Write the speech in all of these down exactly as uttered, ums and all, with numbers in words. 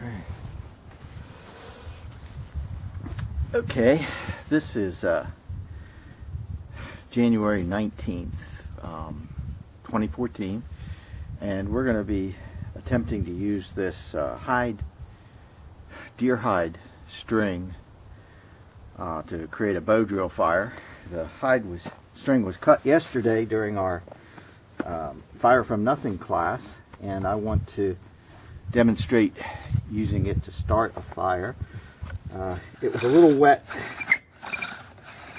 Okay. Okay, this is uh, January nineteenth, um, twenty fourteen, and we're going to be attempting to use this uh, hide, deer hide string uh, to create a bow drill fire. The hide was string was cut yesterday during our um, Fire from Nothing class, and I want to demonstrate using it to start a fire. Uh, it was a little wet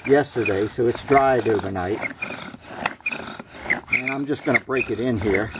yesterday, so it's dried overnight, and I'm just going to break it in here.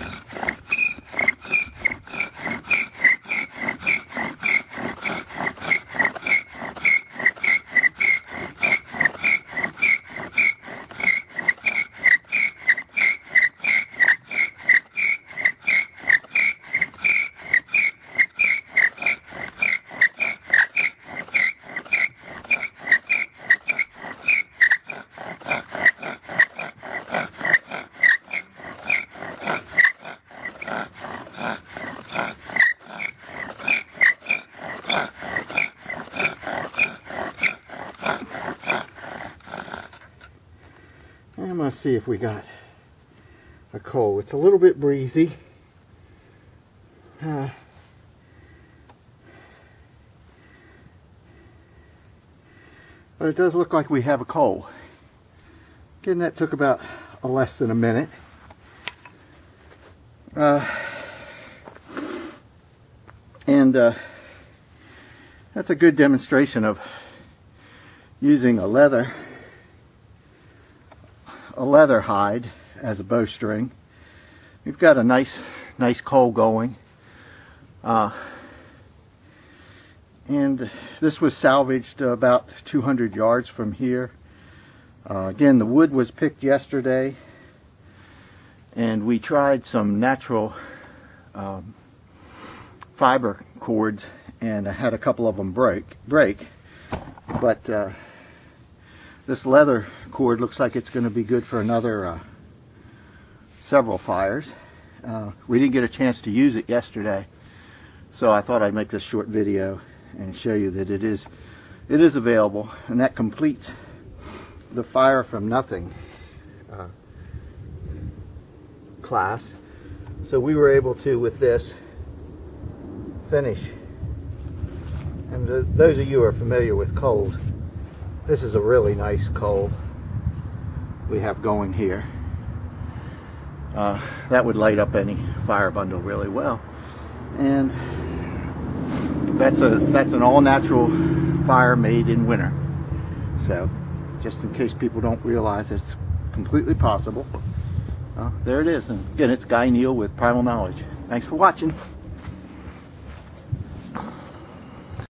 Let's see if we got a coal. It's a little bit breezy. Uh, but it does look like we have a coal. Again, that took about a less than a minute. Uh, and uh, that's a good demonstration of using a leather a leather hide as a bowstring. We've got a nice nice coal going, uh, and this was salvaged about two hundred yards from here. Uh, again, the wood was picked yesterday, and we tried some natural um, fiber cords, and I had a couple of them break break, but uh, this leather cord looks like it's going to be good for another uh, several fires. Uh, we didn't get a chance to use it yesterday, so I thought I'd make this short video and show you that it is it is available, and that completes the Fire from Nothing uh, class. So we were able to, with this, finish. And th those of you who are familiar with coals, this is a really nice coal we have going here. Uh, that would light up any fire bundle really well. And that's a that's an all-natural fire made in winter. So, just in case people don't realize it's completely possible, uh, there it is. And again, it's Guy Neal with Primal Knowledge. Thanks for watching.